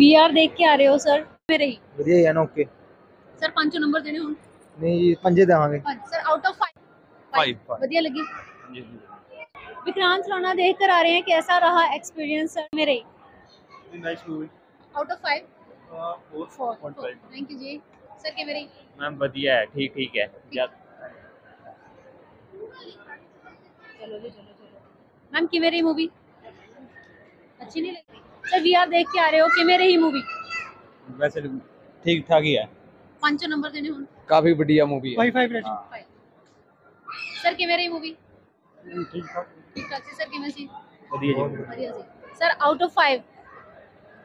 VR देख के आ रहे हो सर? मेरे ही बढ़िया है ना। ओके सर, पांच नंबर देने हों? नहीं, पंजे देवांगे सर। आउट ऑफ 5 बढ़िया लगी। विक्रांत रोना देख कर आ रहे हैं, कैसा रहा एक्सपीरियंस सर? मेरे ही nice movie. Out of 5 4.5। Thank you जी। सर के मेरे मैम बढ़िया है, ठीक है। चलो मैम कि मेरी मूवी अच्छी नहीं लगी सर? वीआर देख के आ रहे हो कि मेरे ही मूवी? वैसे ठीक ठाक ही है। पांचों नंबर देने हों? काफी बढ़िया मूवी है। 5 सर कि मेरे ही मूवी ठीक ठाक सर कि मेरे सी बढ़िया जी। Sir out of 5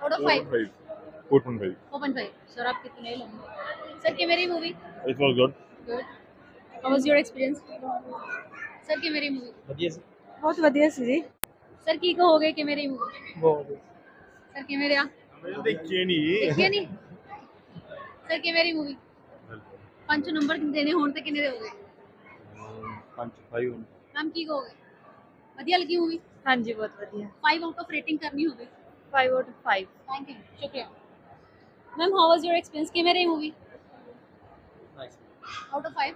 4.5 sir. आप कितने लेंगे सर कि मेरी movie? It was good. How was your experience sir कि मेरी मूवी? बढ़िया सी, बहुत बढ़िया सी जी। सर की कहोगे कि मेरी मूवी? बहुत सर कि मेरे देखिए नहीं सर कि मेरी मूवी। पांच नंबर देने होने तो कितने दोगे? 5 मैम की कहोगे? बढ़िया लगी मूवी? हां जी बहुत बढ़िया। 5 आउट ऑफ रेटिंग करनी होगी? 5 आउट ऑफ 5। थैंक यू, शुक्रिया ma'am. How was your experience कि मेरी movie? Nice. Out of 5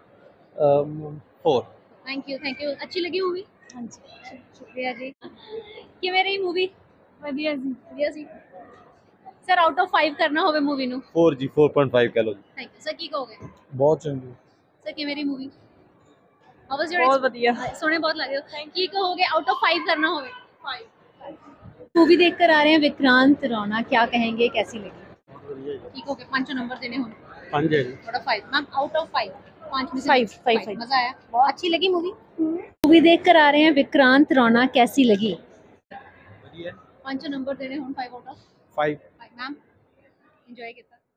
4। Thank you अच्छी लगी मूवी? हां जी शुक्रिया जी। कि मेरी मूवी बढ़िया जी। सर आउट ऑफ 5 करना होवे मूवी नु? 4 जी 4.5 कह लो। Thank you sir. की कहोगे? बहुत चंगी। सर कि मेरी मूवी? How was your? बहुत बढ़िया, सोने बहुत लगे। Thank you. की कहोगे आउट ऑफ 5 करना होवे? 5 मूवी देख कर आ रहे हैं विक्रांत रौना, क्या कहेंगे कैसी लगी? की कहोगे? पांचों नंबर देने होंगे? 5 जी थोड़ा 5 मैम। आउट ऑफ 5 मजा आया, बहुत अच्छी लगी मूवी। मूवी देख कर आ रहे हैं विक्रांत रौना, कैसी लगी? बढ़िया। 5 नंबर देने हों? 5 आउट ऑफ 5 मैम। एंजॉय किया।